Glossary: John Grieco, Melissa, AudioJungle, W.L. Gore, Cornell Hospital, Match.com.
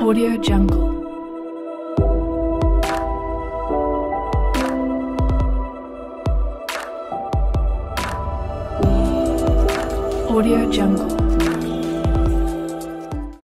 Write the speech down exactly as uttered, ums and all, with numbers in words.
AudioJungle. AudioJungle.